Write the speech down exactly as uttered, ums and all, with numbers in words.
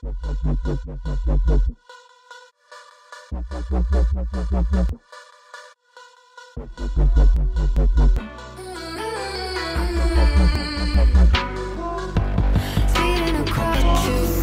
Speeding across the